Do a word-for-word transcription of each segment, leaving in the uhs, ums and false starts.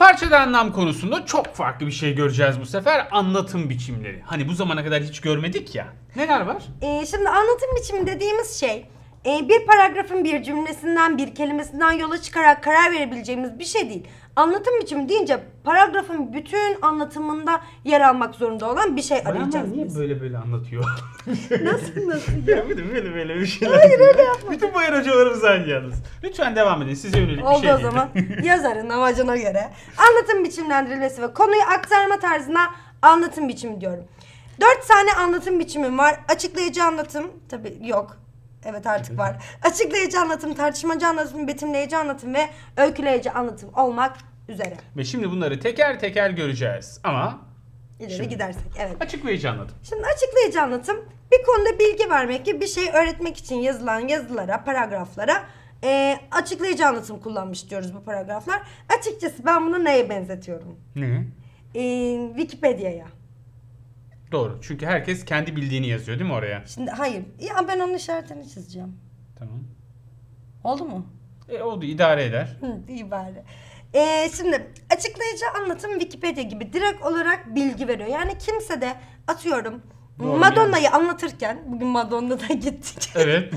Parçada anlam konusunda çok farklı bir şey göreceğiz bu sefer. Anlatım biçimleri. Hani bu zamana kadar hiç görmedik ya. Neler var? Ee, şimdi anlatım biçimi dediğimiz şey e, bir paragrafın bir cümlesinden, bir kelimesinden yola çıkarak karar verebileceğimiz bir şey değil. Anlatım biçimi deyince paragrafın bütün anlatımında yer almak zorunda olan bir şey arayacağız. Niye böyle böyle anlatıyor? Nasıl nasıl ya? Böyle böyle böyle bir şeyler. Hayır öyle yapma. Bütün bayan hocalarımız aynı yalnız. Lütfen devam edin. Size yönelik oldu bir şey. Oldu o zaman. Yazarın amacına göre. Anlatım biçimlendirilmesi ve konuyu aktarma tarzına anlatım biçimi diyorum. Dört tane anlatım biçimim var. Açıklayıcı anlatım. Tabii yok. Evet artık var. Açıklayıcı anlatım, tartışmacı anlatım, betimleyici anlatım ve öyküleyici anlatım olmak üzere. Ve şimdi bunları teker teker göreceğiz ama ileri şimdi gidersek evet. Açıklayıcı anlatım. Şimdi açıklayıcı anlatım bir konuda bilgi vermek gibi bir şey öğretmek için yazılan yazılara, paragraflara e, açıklayıcı anlatım kullanmış diyoruz bu paragraflar. Açıkçası ben bunu neye benzetiyorum? Ne? E, Wikipedia'ya. Doğru. Çünkü herkes kendi bildiğini yazıyor değil mi oraya? Şimdi hayır. Ya ben onun işaretini çizeceğim. Tamam. Oldu mu? E, oldu. İdare eder. Hı, idare. E, şimdi açıklayıcı anlatım Wikipedia gibi direkt olarak bilgi veriyor. Yani kimse de atıyorum Madonna'yı anlatırken, bugün Madonna'dan gittik. Evet.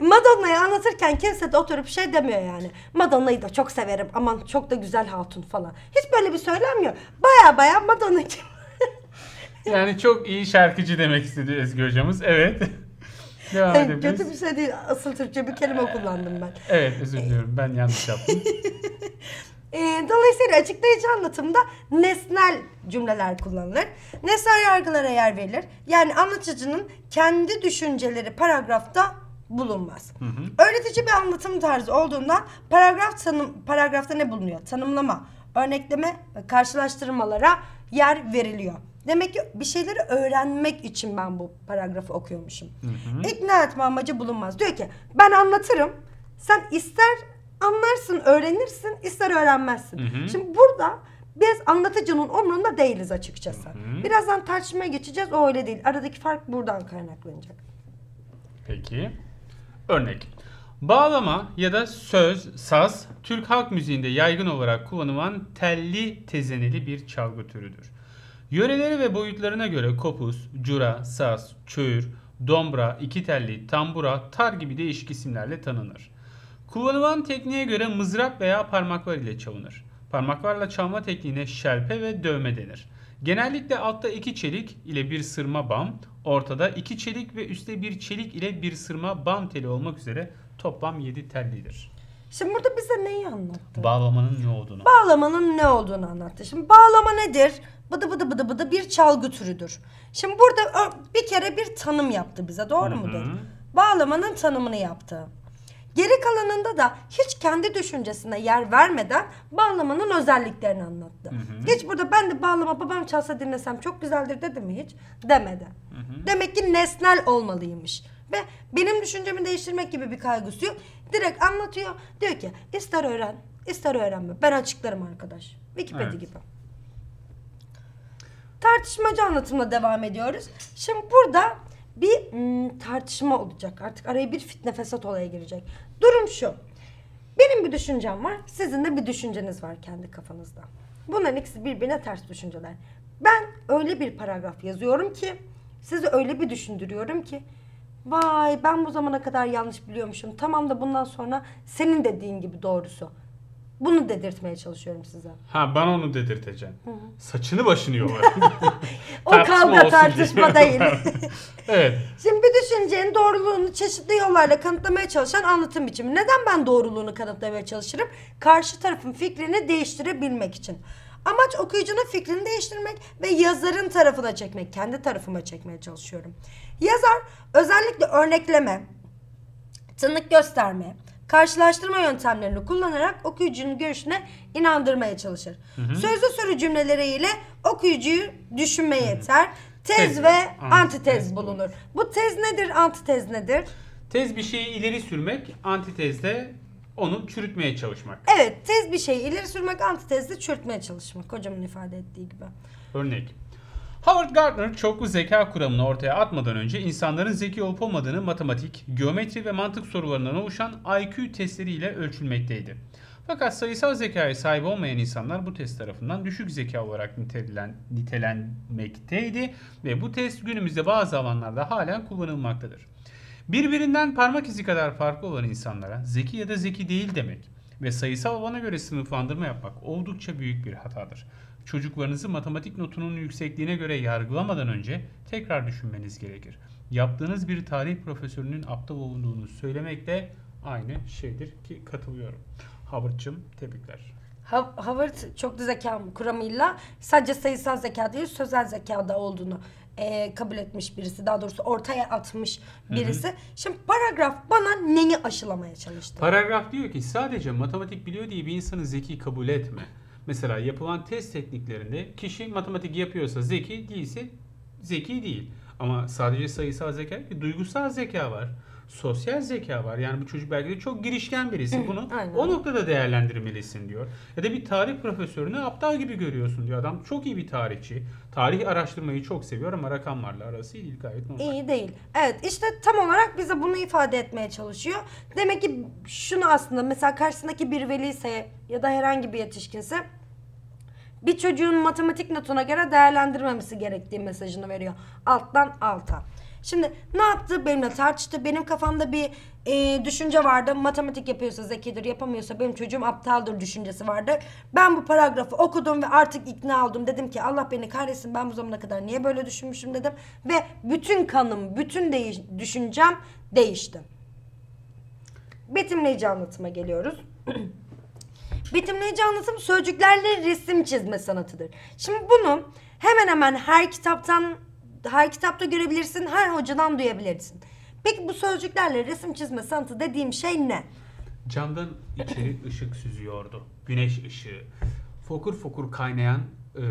Madonna'yı anlatırken kimse de oturup şey demiyor yani. Madonna'yı da çok severim. Aman çok da güzel hatun falan. Hiç böyle bir söylenmiyor. Baya baya Madonna kim? Yani çok iyi şarkıcı demek istedi Ezgi hocamız. Evet. Devam edebiliriz. Kötü bir şey değil. Asıl Türkçe bir kelime kullandım ben. Evet özür diliyorum. Ben yanlış yaptım. e, dolayısıyla açıklayıcı anlatımda nesnel cümleler kullanılır. Nesnel yargılara yer verilir. Yani anlatıcının kendi düşünceleri paragrafta bulunmaz. Hı hı. Öğretici bir anlatım tarzı olduğundan paragraf tanım, paragrafta ne bulunuyor? Tanımlama, örnekleme ve karşılaştırmalara yer veriliyor. Demek ki bir şeyleri öğrenmek için ben bu paragrafı okuyormuşum. Hı hı. İkna etme amacı bulunmaz. Diyor ki ben anlatırım. Sen ister anlarsın, öğrenirsin, ister öğrenmezsin. Hı hı. Şimdi burada biz anlatıcının umrunda değiliz açıkçası. Hı hı. Birazdan tartışmaya geçeceğiz. O öyle değil. Aradaki fark buradan kaynaklanacak. Peki. Örnek. Bağlama ya da söz, saz, Türk halk müziğinde yaygın olarak kullanılan telli tezeneli bir çalgı türüdür. Yöreleri ve boyutlarına göre kopuz, cura, saz, çöğür, dombra, iki telli, tambura, tar gibi değişik isimlerle tanınır. Kullanılan tekniğe göre mızrap veya parmaklar ile çalınır. Parmaklarla çalma tekniğine şelpe ve dövme denir. Genellikle altta iki çelik ile bir sırma bam, ortada iki çelik ve üstte bir çelik ile bir sırma bam teli olmak üzere toplam yedi tellidir. Şimdi burada bize neyi anlattı? Bağlamanın ne olduğunu. Bağlamanın ne olduğunu anlattı. Şimdi bağlama nedir? Bıdı bıdı bıdı bıdı bir çalgı türüdür. Şimdi burada bir kere bir tanım yaptı bize, doğru mudur? Bağlamanın tanımını yaptı. Geri kalanında da hiç kendi düşüncesine yer vermeden bağlamanın özelliklerini anlattı. Hı hı. Hiç burada ben de bağlama babam çalsa dinlesem çok güzeldir dedi mi hiç? Demedi. Hı hı. Demek ki nesnel olmalıymış. Ve benim düşüncemi değiştirmek gibi bir kaygısı yok. Direkt anlatıyor. Diyor ki ister öğren, ister öğrenme. Ben açıklarım arkadaş. Wikipedia evet. gibi. Tartışmacı anlatımla devam ediyoruz. Şimdi burada bir hmm, tartışma olacak. Artık araya bir fitne fesat olaya girecek. Durum şu. Benim bir düşüncem var. Sizin de bir düşünceniz var kendi kafanızda. Bunların ikisi birbirine ters düşünceler. Ben öyle bir paragraf yazıyorum ki, sizi öyle bir düşündürüyorum ki, vay ben bu zamana kadar yanlış biliyormuşum. Tamam da bundan sonra senin dediğin gibi doğrusu. Bunu dedirtmeye çalışıyorum size. Ha ben onu dedirteceğim. Hı hı. Saçını başını yolar. O kavga tartışma değil. Evet. Şimdi bir düşüncenin doğruluğunu çeşitli yollarla kanıtlamaya çalışan anlatım biçimi. Neden ben doğruluğunu kanıtlamaya çalışırım? Karşı tarafın fikrini değiştirebilmek için. Amaç okuyucunun fikrini değiştirmek ve yazarın tarafına çekmek. Kendi tarafıma çekmeye çalışıyorum. Yazar özellikle örnekleme, tanık gösterme, karşılaştırma yöntemlerini kullanarak okuyucunun görüşüne inandırmaya çalışır. Hı hı. Sözlü soru cümleleriyle okuyucuyu düşünmeye yeter. Tez, tez ve antitez, antitez bulunur. Bu tez nedir, antitez nedir? Tez bir şeyi ileri sürmek, antitezde onu çürütmeye çalışmak. Evet, tez bir şeyi ileri sürmek, antitezde çürütmeye çalışmak. Hocamın ifade ettiği gibi. Örnek. Howard Gardner çoklu zeka kuramını ortaya atmadan önce insanların zeki olup olmadığını matematik, geometri ve mantık sorularından oluşan I Q testleriyle ölçülmekteydi. Fakat sayısal zekaya sahip olmayan insanlar bu test tarafından düşük zeka olarak nitelen, nitelenmekteydi ve bu test günümüzde bazı alanlarda halen kullanılmaktadır. Birbirinden parmak izi kadar farklı olan insanlara zeki ya da zeki değil demek ve sayısal alana göre sınıflandırma yapmak oldukça büyük bir hatadır. Çocuklarınızı matematik notunun yüksekliğine göre yargılamadan önce tekrar düşünmeniz gerekir. Yaptığınız bir tarih profesörünün aptal olduğunu söylemek de aynı şeydir ki katılıyorum. Howard'cığım tebrikler. Howard çok da zeka kuramıyla sadece sayısal zeka değil sözel zekada olduğunu e, kabul etmiş birisi. Daha doğrusu ortaya atmış birisi. Hı hı. Şimdi paragraf bana neyi aşılamaya çalıştı? Paragraf diyor ki sadece matematik biliyor diye bir insanı zeki kabul etme. Mesela yapılan test tekniklerinde kişi matematik yapıyorsa zeki, değilse zeki değil. Ama sadece sayısal zeka, duygusal zeka var. Sosyal zeka var. Yani bu çocuk belki de çok girişken birisi. Bunu o noktada değerlendirmelisin diyor. Ya da bir tarih profesörünü aptal gibi görüyorsun diyor. Adam çok iyi bir tarihçi. Tarih araştırmayı çok seviyor ama rakamlarla arası iyi, gayet normal. İyi değil. Evet işte tam olarak bize bunu ifade etmeye çalışıyor. Demek ki şunu aslında mesela karşısındaki bir veliyse ya da herhangi bir yetişkinse bir çocuğun matematik notuna göre değerlendirmemesi gerektiği mesajını veriyor. Alttan alta. Şimdi ne yaptı? Benimle tartıştı. Benim kafamda bir e, düşünce vardı. Matematik yapıyorsa zekidir, yapamıyorsa benim çocuğum aptaldır düşüncesi vardı. Ben bu paragrafı okudum ve artık ikna oldum. Dedim ki Allah beni kahretsin, ben bu zamana kadar niye böyle düşünmüşüm dedim. Ve bütün kanım, bütün değiş düşüncem değişti. Betimleyici anlatıma geliyoruz. Betimleyici anlatım sözcüklerle resim çizme sanatıdır. Şimdi bunu hemen hemen her kitaptan... Her kitapta görebilirsin, her hocadan duyabilirsin. Peki bu sözcüklerle resim çizme sanatı dediğim şey ne? Camdan içeri ışık süzüyordu. Güneş ışığı. Fokur fokur kaynayan e,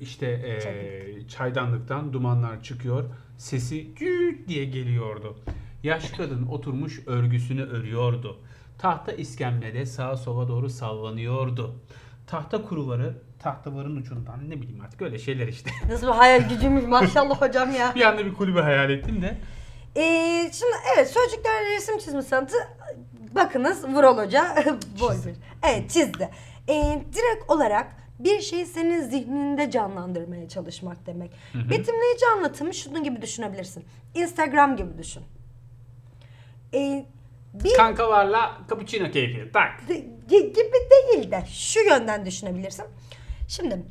işte e, çaydanlıktan dumanlar çıkıyor. Sesi cüüt diye geliyordu. Yaşlı kadın oturmuş örgüsünü örüyordu. Tahta iskemlede sağa sola doğru sallanıyordu. Tahta kuruları tahtavarın ucundan, ne bileyim artık öyle şeyler işte. Nasıl bir hayal gücümüz maşallah hocam ya. Bir anda bir kulübe hayal ettim de. Ee, şimdi evet sözcüklerle resim çizme sanatı, bakınız Vural Hoca boy bir. Evet çizdi. Ee, direkt olarak bir şeyi senin zihninde canlandırmaya çalışmak demek. Hı hı. Betimleyici anlatımı şunun gibi düşünebilirsin. Instagram gibi düşün. Ee, bir... Kankalarla cappuccino keyfi tak. De, gibi değil de şu yönden düşünebilirsin. Şimdi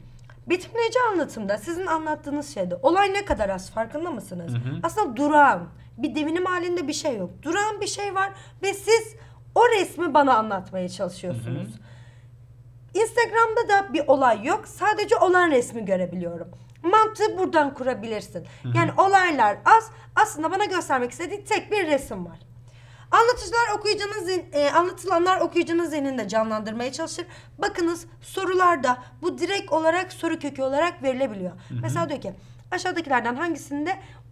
betimleyici anlatımda sizin anlattığınız şeyde olay ne kadar az farkında mısınız? Hı hı. Aslında durağan bir devinim halinde bir şey yok. Durağan bir şey var ve siz o resmi bana anlatmaya çalışıyorsunuz. Hı hı. Instagram'da da bir olay yok. Sadece olan resmi görebiliyorum. Mantığı buradan kurabilirsin. Hı hı. Yani olaylar az. Aslında bana göstermek istediği tek bir resim var. Anlatıcılar okuyucunun, e, anlatılanlar okuyucunun zihninde canlandırmaya çalışır. Bakınız sorularda bu direkt olarak soru kökü olarak verilebiliyor. Hı hı. Mesela diyor ki aşağıdakilerden hangisinde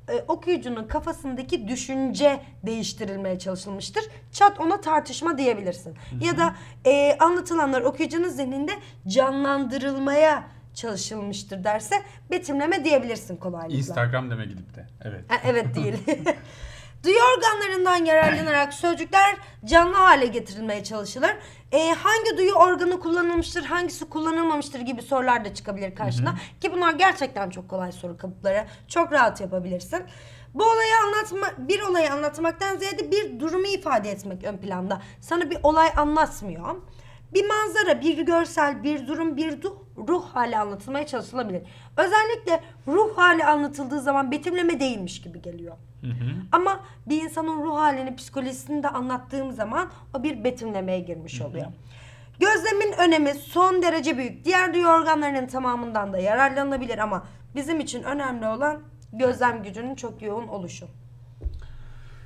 e, okuyucunun kafasındaki düşünce değiştirilmeye çalışılmıştır? Çat ona tartışma diyebilirsin. Hı hı. Ya da e, anlatılanlar okuyucunun zihninde canlandırılmaya çalışılmıştır derse betimleme diyebilirsin kolaylıkla. Instagram deme gidip de. Evet. Ha, evet değil. Duyu organlarından yararlanarak sözcükler canlı hale getirilmeye çalışılır. Ee, hangi duyu organı kullanılmıştır, hangisi kullanılmamıştır gibi sorular da çıkabilir karşına. Hı hı. Ki bunlar gerçekten çok kolay soru kalıpları. Çok rahat yapabilirsin. Bu olayı anlatma, bir olayı anlatmaktan ziyade bir durumu ifade etmek ön planda. Sana bir olay anlatmıyor. Bir manzara, bir görsel, bir durum, bir du ruh hali anlatılmaya çalışılabilir. Özellikle ruh hali anlatıldığı zaman betimleme değilmiş gibi geliyor. Hı hı. Ama bir insanın ruh halini, psikolojisini de anlattığım zaman o bir betimlemeye girmiş oluyor. Hı hı. Gözlemin önemi son derece büyük. Diğer duyu organlarının tamamından da yararlanılabilir ama bizim için önemli olan gözlem gücünün çok yoğun oluşu.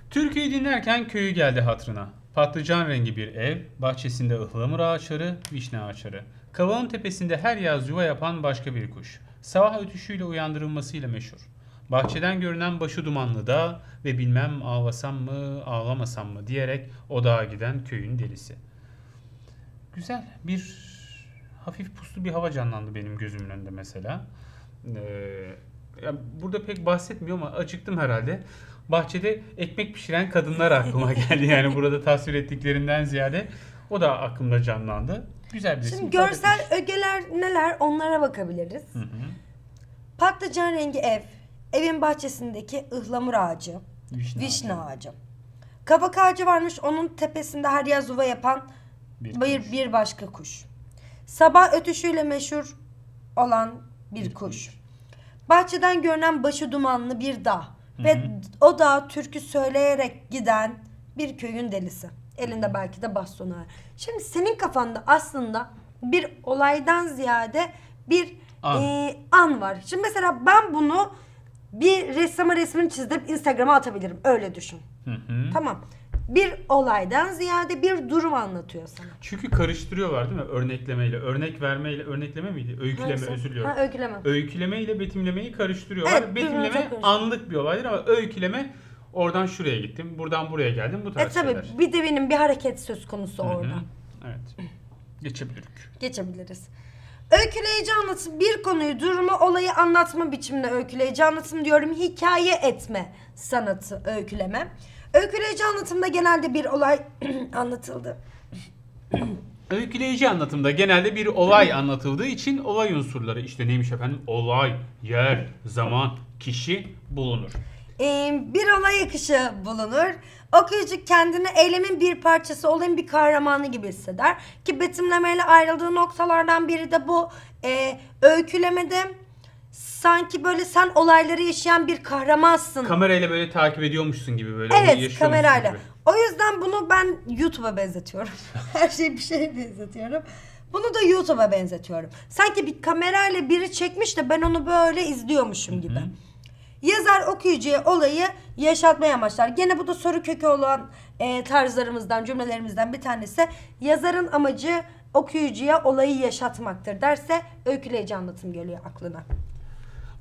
Türküyü dinlerken köyü geldi hatırına. Patlıcan rengi bir ev, bahçesinde ıhlamur ağaçları, vişne ağaçları. Kavağın tepesinde her yaz yuva yapan başka bir kuş. Sabah ötüşüyle uyandırılmasıyla meşhur. Bahçeden görünen başı dumanlı dağ ve bilmem ağlasam mı ağlamasam mı diyerek o dağa giden köyün delisi. Güzel, bir hafif puslu bir hava canlandı benim gözümün önünde mesela. Ee, ya burada pek bahsetmiyor ama acıktım herhalde. Bahçede ekmek pişiren kadınlar aklıma geldi. Yani burada tasvir ettiklerinden ziyade O da aklımda canlandı. Güzel bir resim. Şimdi görsel ögeler neler, onlara bakabiliriz. Hı hı. Patlıcan rengi ev, evin bahçesindeki ıhlamur ağacı, vişne, vişne ağacı. ağacı. Kabak ağacı varmış, onun tepesinde her yaz uva yapan bir, bir, bir başka kuş. Sabah ötüşüyle meşhur olan bir, bir kuş. kuş. Bahçeden görünen başı dumanlı bir dağ. Hı-hı. Ve o dağ türkü söyleyerek giden bir köyün delisi. Elinde belki de bastonu var. Şimdi senin kafanda aslında bir olaydan ziyade bir an, e, an var. Şimdi mesela ben bunu bir ressama resmini çizdirip Instagram'a atabilirim. Öyle düşün. Hı-hı. Tamam. Bir olaydan ziyade bir durum anlatıyor sana. Çünkü karıştırıyorlar değil mi? Örneklemeyle, örnek vermeyle, örnekleme miydi? Öyküleme, Neyse. özür diliyorum. Ha, öyküleme. Öyküleme ile betimlemeyi karıştırıyorlar. Evet, betimleme anlık bir olaydır ama öyküleme oradan şuraya gittim, buradan buraya geldim, bu tarz e, tabii, şeyler. Bir de benim bir hareket söz konusu Hı-hı. orada. Evet. Geçebiliriz. Geçebiliriz. Öyküleyici anlatım bir konuyu, durumu, olayı anlatma biçimine öyküleyici anlatım diyorum. Hikaye etme sanatı öyküleme. Öyküleyici anlatımda genelde bir olay anlatıldı. Öyküleyici anlatımda genelde bir olay anlatıldığı için olay unsurları işte neymiş efendim? Olay, yer, zaman, kişi bulunur. Ee, bir olay akışı bulunur. Okuyucu kendini eylemin bir parçası, olayın bir kahramanı gibi hisseder. Ki betimlemeyle ayrıldığı noktalardan biri de bu. Ee, öykülemede sanki böyle sen olayları yaşayan bir kahramansın. Kamerayla böyle takip ediyormuşsun gibi böyle. Evet, kamerayla. Gibi. O yüzden bunu ben YouTube'a benzetiyorum. Her şeyi bir şeye benzetiyorum. Bunu da YouTube'a benzetiyorum. Sanki bir kamerayla biri çekmiş de ben onu böyle izliyormuşum gibi. Hı-hı. Yazar okuyucuya olayı yaşatmaya amaçlar. Gene bu da soru kökü olan e, tarzlarımızdan, cümlelerimizden bir tanesi. Yazarın amacı okuyucuya olayı yaşatmaktır derse öyküleyici anlatım geliyor aklına.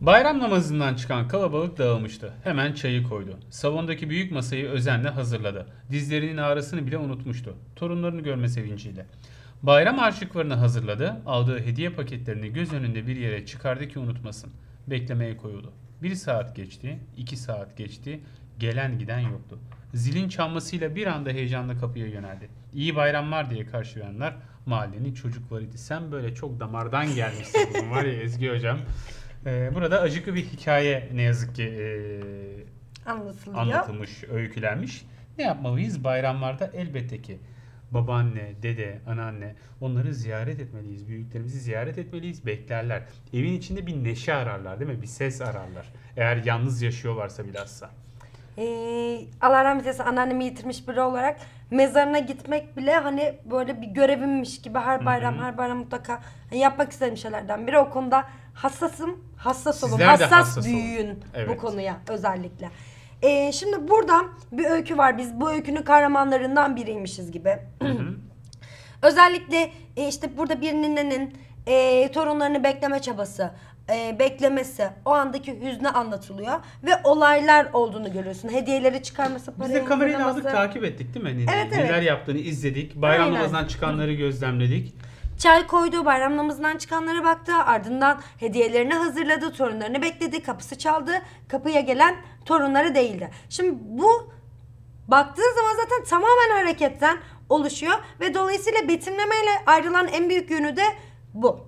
Bayram namazından çıkan kalabalık dağılmıştı. Hemen çayı koydu. Salondaki büyük masayı özenle hazırladı. Dizlerinin ağrısını bile unutmuştu. Torunlarını görme sevinciyle. Bayram harçlıklarını hazırladı. Aldığı hediye paketlerini göz önünde bir yere çıkardı ki unutmasın. Beklemeye koyuldu. Bir saat geçti, iki saat geçti. Gelen giden yoktu. Zilin çalmasıyla bir anda heyecanla kapıya yöneldi. İyi bayramlar diye karşılayanlar mahallenin çocuklarıydı. Sen böyle çok damardan gelmişsin. Bunun var ya Ezgi hocam. Burada acıklı bir hikaye ne yazık ki e, anlatılmış, öykülenmiş. Ne yapmalıyız? Bayramlarda elbette ki babaanne, dede, anneanne onları ziyaret etmeliyiz. Büyüklerimizi ziyaret etmeliyiz. Beklerler. Evin içinde bir neşe ararlar değil mi? Bir ses ararlar. Eğer yalnız yaşıyorlarsa bilhassa. Ee, Allah rahmet eylesin, anneannemi yitirmiş biri olarak mezarına gitmek bile hani böyle bir görevimmiş gibi her bayram Hı-hı. her bayram mutlaka yapmak istediğim şeylerden biri. O konuda hassasım, hassas olun, hassas, hassas büyüyün olun. Evet. Bu konuya özellikle. Ee, şimdi burada bir öykü var, biz bu öykünün kahramanlarından biriymişiz gibi. Hı-hı. Özellikle işte burada bir ninenin e, torunlarını bekleme çabası. E, beklemesi, o andaki hüznü anlatılıyor ve olaylar olduğunu görüyorsun. Hediyeleri çıkarması, parayı Biz de kamerayı aldık, takip ettik değil mi? Nine, evet, neler evet. yaptığını izledik. Bayram Aynen. namazından çıkanları gözlemledik. Çay koydu, bayram namazından çıkanlara baktı. Ardından hediyelerini hazırladı, torunlarını bekledi, kapısı çaldı. Kapıya gelen torunları değildi. Şimdi bu baktığı zaman zaten tamamen hareketten oluşuyor ve dolayısıyla betimlemeyle ayrılan en büyük yönü de bu.